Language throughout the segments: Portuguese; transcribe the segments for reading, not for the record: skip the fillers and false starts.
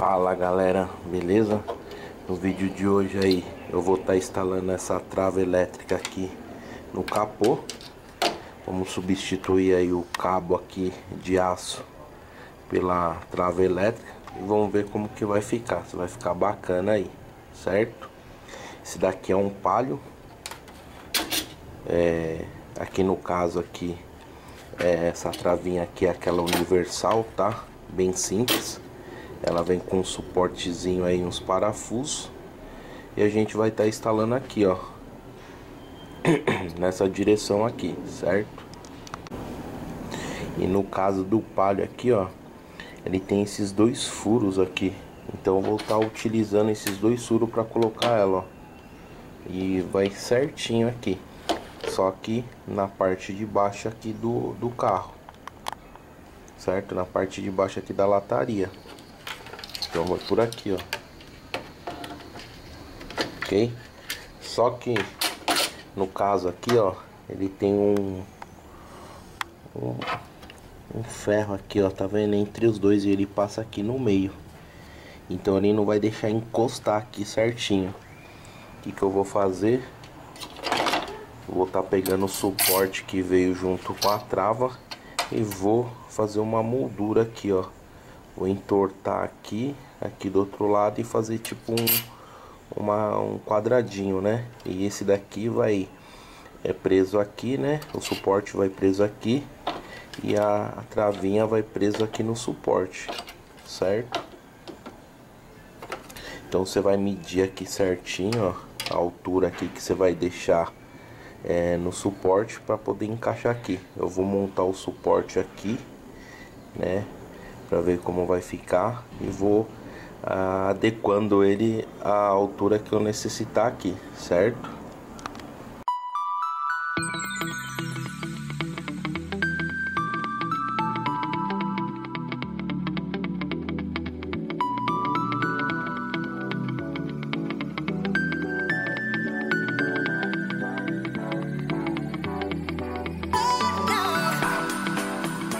Fala galera, beleza? No vídeo de hoje aí eu vou estar instalando essa trava elétrica aqui no capô. Vamos substituir aí o cabo aqui de aço pela trava elétrica e vamos ver como que vai ficar, se vai ficar bacana aí, certo? Esse daqui é um palho, aqui no caso aqui essa travinha aqui é aquela universal, tá? Bem simples. Ela vem com um suportezinho aí, uns parafusos. E a gente vai estar instalando aqui, ó, nessa direção aqui, certo? E no caso do palho aqui, ó, ele tem esses dois furos aqui. Então eu vou estar utilizando esses dois furos para colocar ela, ó. E vai certinho aqui. Só que na parte de baixo aqui do carro, certo? Na parte de baixo aqui da lataria. Então vai por aqui, ó. Ok? Só que no caso aqui, ó, ele tem um ferro aqui, ó, tá vendo? Entre os dois, e ele passa aqui no meio. Então ele não vai deixar encostar aqui certinho. O que que eu vou fazer? Eu vou estar pegando o suporte que veio junto com a trava e vou fazer uma moldura aqui, ó. Vou entortar aqui do outro lado e fazer tipo um quadradinho, né? E esse daqui vai preso aqui, né? O suporte vai preso aqui e a travinha vai preso aqui no suporte, certo? Então você vai medir aqui certinho, ó, a altura aqui que você vai deixar no suporte para poder encaixar aqui. Eu vou montar o suporte aqui, né? Para ver como vai ficar, e vou adequando ele à altura que eu necessitar aqui, certo?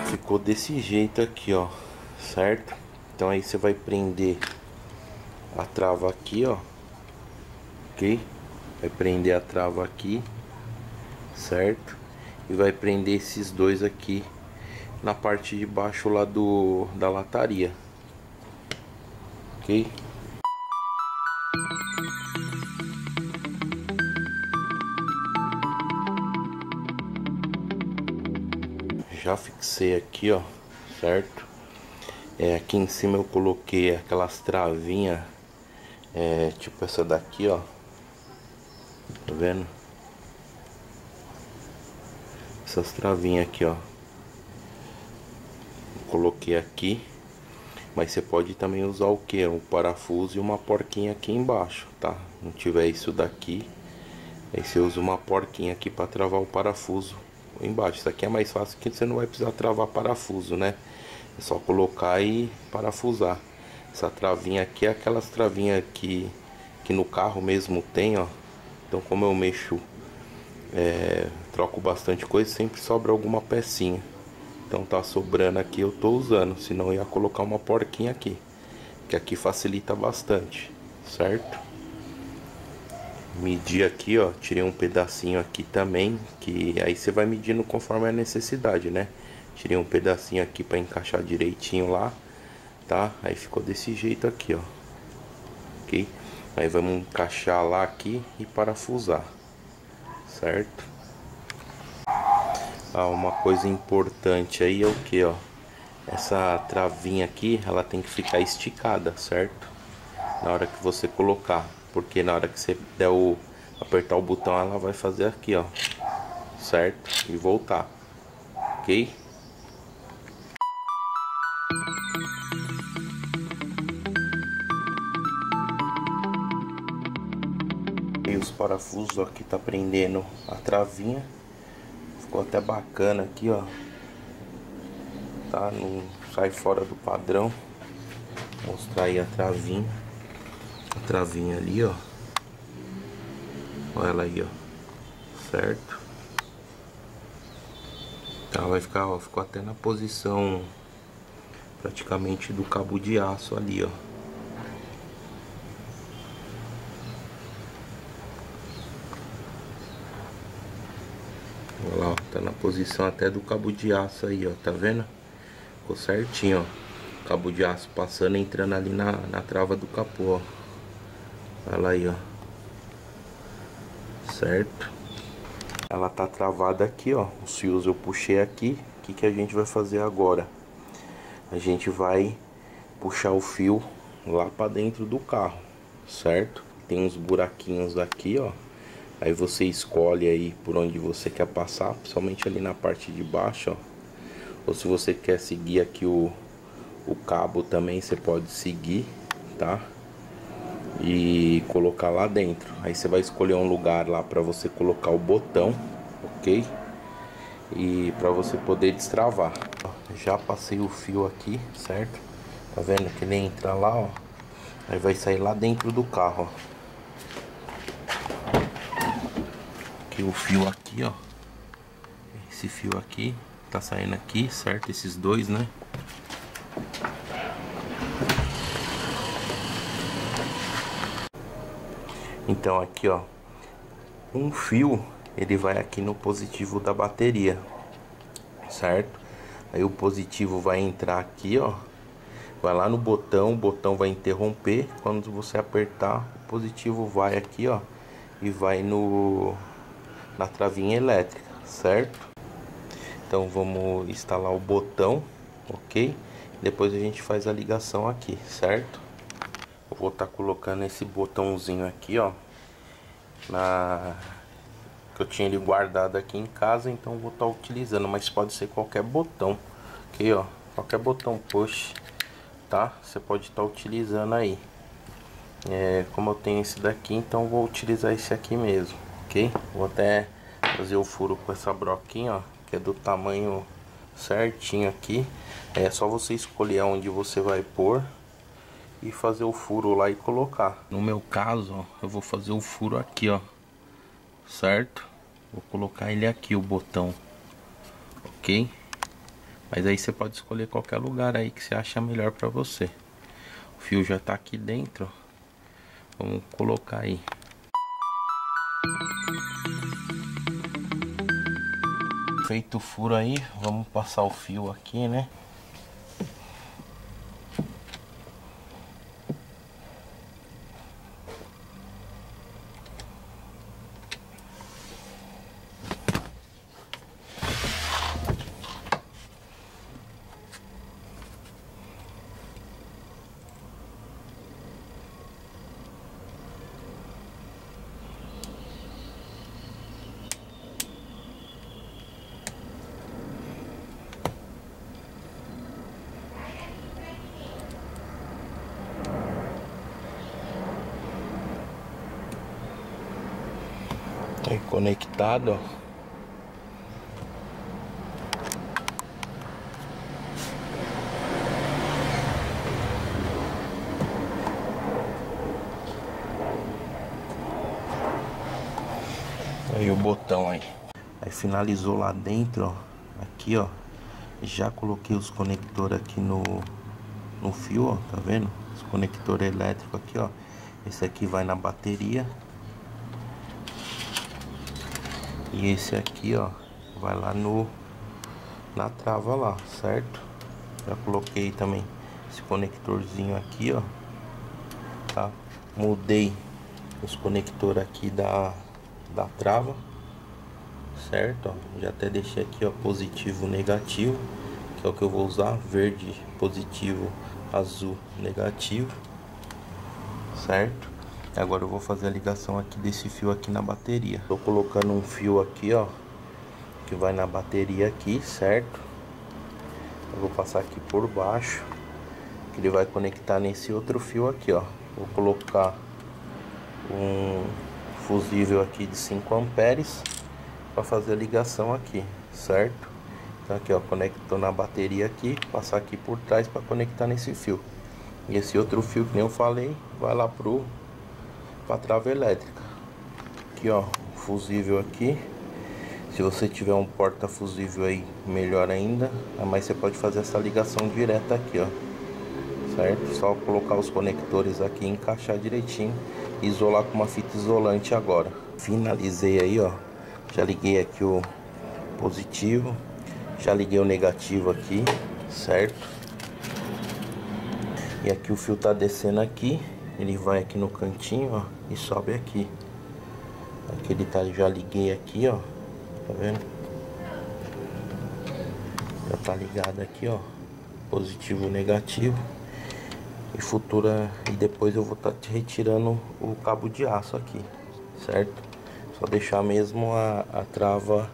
Ficou desse jeito aqui, ó. Certo? Então aí você vai prender a trava aqui, ó. Ok? Vai prender a trava aqui, certo? E vai prender esses dois aqui na parte de baixo lá da lataria. Ok? Já fixei aqui, ó, certo? Aqui em cima eu coloquei aquelas travinhas, tipo essa daqui, ó. Tá vendo? Essas travinhas aqui, ó. Coloquei aqui. Mas você pode também usar o que? Um parafuso e uma porquinha aqui embaixo, tá? Não tiver isso daqui, aí você usa uma porquinha aqui para travar o parafuso embaixo. Isso aqui é mais fácil que você não vai precisar travar parafuso, né? É só colocar e parafusar. Essa travinha aqui é aquelas travinhas aqui que no carro mesmo tem, ó. Então como eu mexo, troco bastante coisa, sempre sobra alguma pecinha. Então tá sobrando aqui, eu tô usando. Senão eu ia colocar uma porquinha aqui, que aqui facilita bastante, certo? Medir aqui, ó. Tirei um pedacinho aqui também, que aí você vai medindo conforme a necessidade, né? Tirei um pedacinho aqui para encaixar direitinho lá, tá? Aí ficou desse jeito aqui, ó. Ok? Aí vamos encaixar lá aqui e parafusar, certo? Ah, uma coisa importante aí é o que, ó? Essa travinha aqui, ela tem que ficar esticada, certo? Na hora que você colocar, porque na hora que você der apertar o botão, ela vai fazer aqui, ó, certo? E voltar, ok? Os parafusos, ó, que tá prendendo a travinha. Ficou até bacana aqui, ó, tá? Não sai fora do padrão. Vou mostrar aí a travinha. A travinha ali, ó. Olha ela aí, ó. Certo? Tá, vai ficar, ó, ficou até na posição praticamente do cabo de aço ali, ó. Tá na posição até do cabo de aço aí, ó, tá vendo? Ficou certinho, ó. Cabo de aço passando, entrando ali na trava do capô, ó. Olha aí, ó. Certo? Ela tá travada aqui, ó. Os fios eu puxei aqui. O que que a gente vai fazer agora? A gente vai puxar o fio lá pra dentro do carro, certo? Tem uns buraquinhos aqui, ó. Aí você escolhe aí por onde você quer passar, principalmente ali na parte de baixo, ó. Ou se você quer seguir aqui o cabo também, você pode seguir, tá? E colocar lá dentro. Aí você vai escolher um lugar lá para você colocar o botão, ok? E para você poder destravar. Já passei o fio aqui, certo? Tá vendo que ele entra lá, ó. Aí vai sair lá dentro do carro, ó. O fio aqui, ó, esse fio aqui tá saindo aqui, certo? Esses dois, né? Então aqui, ó, um fio ele vai aqui no positivo da bateria, certo? Aí o positivo vai entrar aqui, ó, vai lá no botão, o botão vai interromper, quando você apertar o positivo vai aqui, ó, e vai na travinha elétrica, certo? Então vamos instalar o botão, ok? Depois a gente faz a ligação aqui, certo? Eu vou estar colocando esse botãozinho aqui, ó, que eu tinha ele guardado aqui em casa, então vou estar utilizando, mas pode ser qualquer botão, ok? Ó, qualquer botão push, tá? Você pode estar utilizando aí. Como eu tenho esse daqui, então vou utilizar esse aqui mesmo. Okay? Vou até fazer o furo com essa broquinha, ó, que é do tamanho certinho aqui. É só você escolher onde você vai pôr e fazer o furo lá e colocar. No meu caso, ó, eu vou fazer o furo aqui, ó, certo? Vou colocar ele aqui, o botão, ok? Mas aí você pode escolher qualquer lugar aí que você acha melhor pra você. O fio já tá aqui dentro, ó. Vamos colocar aí. Feito o furo aí, vamos passar o fio aqui, né? Conectado, ó. Aí o botão aí. Aí finalizou lá dentro, ó. Aqui, ó. Já coloquei os conectores aqui no fio, ó. Tá vendo? Os conectores elétricos aqui, ó. Esse aqui vai na bateria. E esse aqui, ó, vai lá na trava lá, certo? Já coloquei também esse conectorzinho aqui, ó, tá? Mudei os conectores aqui da trava, certo? Ó, já até deixei aqui, ó, positivo, negativo, que é o que eu vou usar, verde positivo, azul negativo, certo? Agora eu vou fazer a ligação aqui desse fio aqui na bateria. Tô colocando um fio aqui, ó, que vai na bateria aqui, certo? Eu vou passar aqui por baixo, que ele vai conectar nesse outro fio aqui, ó. Vou colocar um fusível aqui de 5 amperes para fazer a ligação aqui, certo? Então aqui, ó, conectou na bateria aqui, passar aqui por trás para conectar nesse fio. E esse outro fio, que nem eu falei, vai lá pra trava elétrica. Aqui, ó, fusível aqui. Se você tiver um porta fusível aí, melhor ainda, mas você pode fazer essa ligação direta aqui, ó, certo? Só colocar os conectores aqui, encaixar direitinho, isolar com uma fita isolante. Agora finalizei aí, ó, já liguei aqui o positivo. Já liguei o negativo aqui, certo? E aqui o fio tá descendo aqui, ele vai aqui no cantinho, ó, e sobe aqui. Aqui ele tá, já liguei aqui, ó, tá vendo? Já tá ligado aqui, ó, positivo e negativo. E futura, e depois eu vou estar retirando o cabo de aço aqui, certo? Só deixar mesmo a trava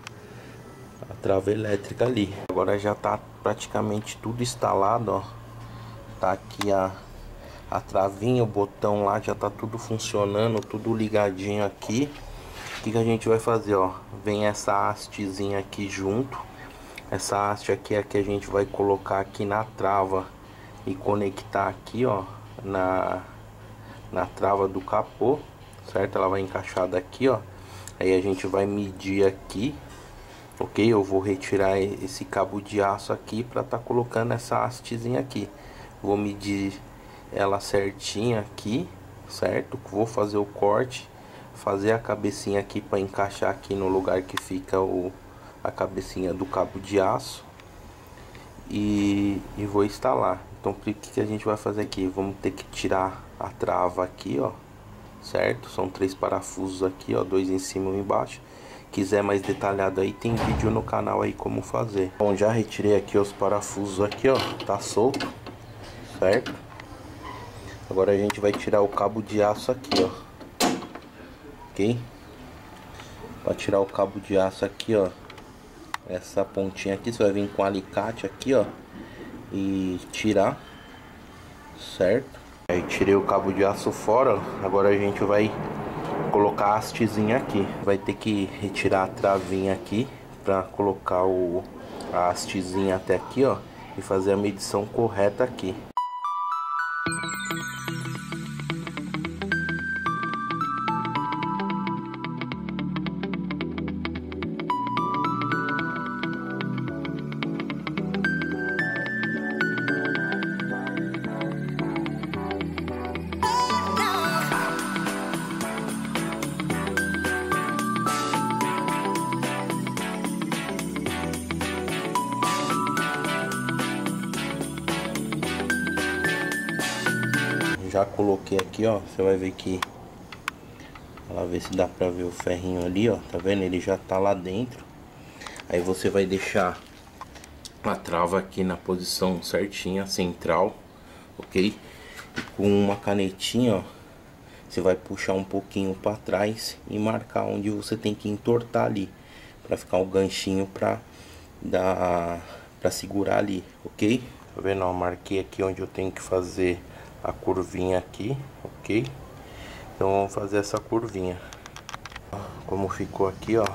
elétrica ali. Agora já tá praticamente tudo instalado, ó. Tá aqui a travinha, o botão lá já tá tudo funcionando, tudo ligadinho aqui. O que que a gente vai fazer, ó? Vem essa hastezinha aqui junto. Essa haste aqui é a que a gente vai colocar aqui na trava e conectar aqui, ó, na trava do capô, certo? Ela vai encaixada aqui, ó. Aí a gente vai medir aqui, ok? Eu vou retirar esse cabo de aço aqui para tá colocando essa hastezinha aqui. Vou medir ela certinha aqui, certo? Vou fazer o corte, fazer a cabecinha aqui para encaixar aqui no lugar que fica a cabecinha do cabo de aço. E vou instalar. Então o que a gente vai fazer aqui? Vamos ter que tirar a trava aqui, ó, certo? São 3 parafusos aqui, ó, 2 em cima e 1 embaixo. Quiser mais detalhado aí, tem vídeo no canal aí como fazer. Bom, já retirei aqui os parafusos aqui, ó, tá solto, certo? Agora a gente vai tirar o cabo de aço aqui, ó, ok? Para tirar o cabo de aço aqui, ó, essa pontinha aqui, você vai vir com um alicate aqui, ó, e tirar, certo? Aí tirei o cabo de aço fora. Agora a gente vai colocar a hastezinha aqui. Vai ter que retirar a travinha aqui para colocar a hastezinha até aqui, ó, e fazer a medição correta aqui. Já coloquei aqui, ó, você vai ver que, lá ver se dá pra ver o ferrinho ali, ó, tá vendo? Ele já tá lá dentro. Aí você vai deixar a trava aqui na posição certinha, central, ok? E com uma canetinha, ó, você vai puxar um pouquinho pra trás e marcar onde você tem que entortar ali, pra ficar um ganchinho pra segurar ali, ok? Tá vendo? Ó, marquei aqui onde eu tenho que fazer a curvinha aqui, ok? Então vamos fazer essa curvinha. Como ficou aqui, ó,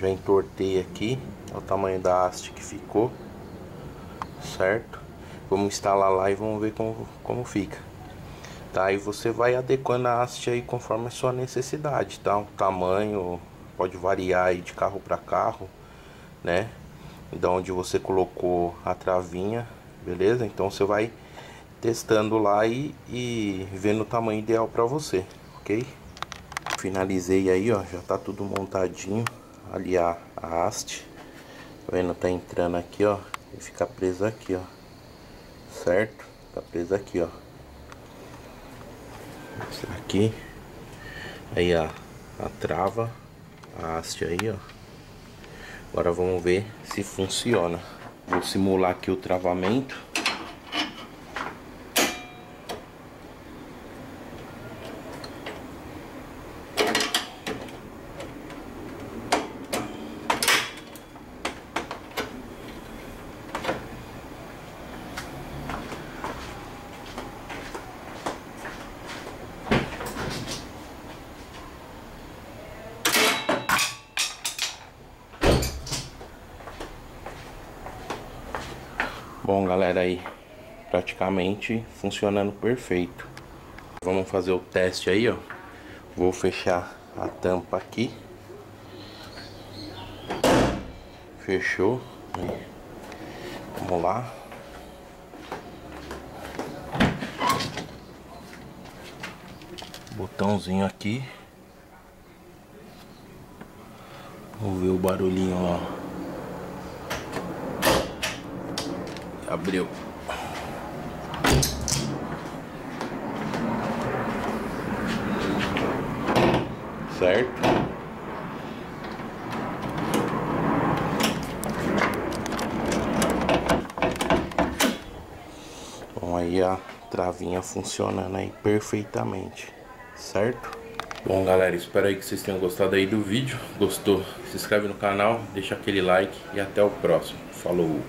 já entortei aqui, ó, o tamanho da haste que ficou, certo? Vamos instalar lá e vamos ver como fica, tá? E você vai adequando a haste aí conforme a sua necessidade, tá? O tamanho pode variar aí de carro para carro, né? Da onde você colocou a travinha, beleza? Então você vai testando lá e vendo o tamanho ideal para você, ok? Finalizei aí, ó, já tá tudo montadinho ali a haste, tá vendo? Tá entrando aqui, ó, e fica presa aqui, ó, certo? Tá presa aqui, ó, aqui. Aí a trava, a haste aí, ó. Agora vamos ver se funciona. Vou simular aqui o travamento. Bom, galera, aí praticamente funcionando perfeito. Vamos fazer o teste aí, ó. Vou fechar a tampa aqui. Fechou. Vamos lá. Botãozinho aqui. Vamos ver o barulhinho, ó. abriu. Certo? Bom, aí a travinha funcionando aí perfeitamente, certo? Bom, galera, espero aí que vocês tenham gostado aí do vídeo. Gostou? Se inscreve no canal, deixa aquele like e até o próximo. Falou!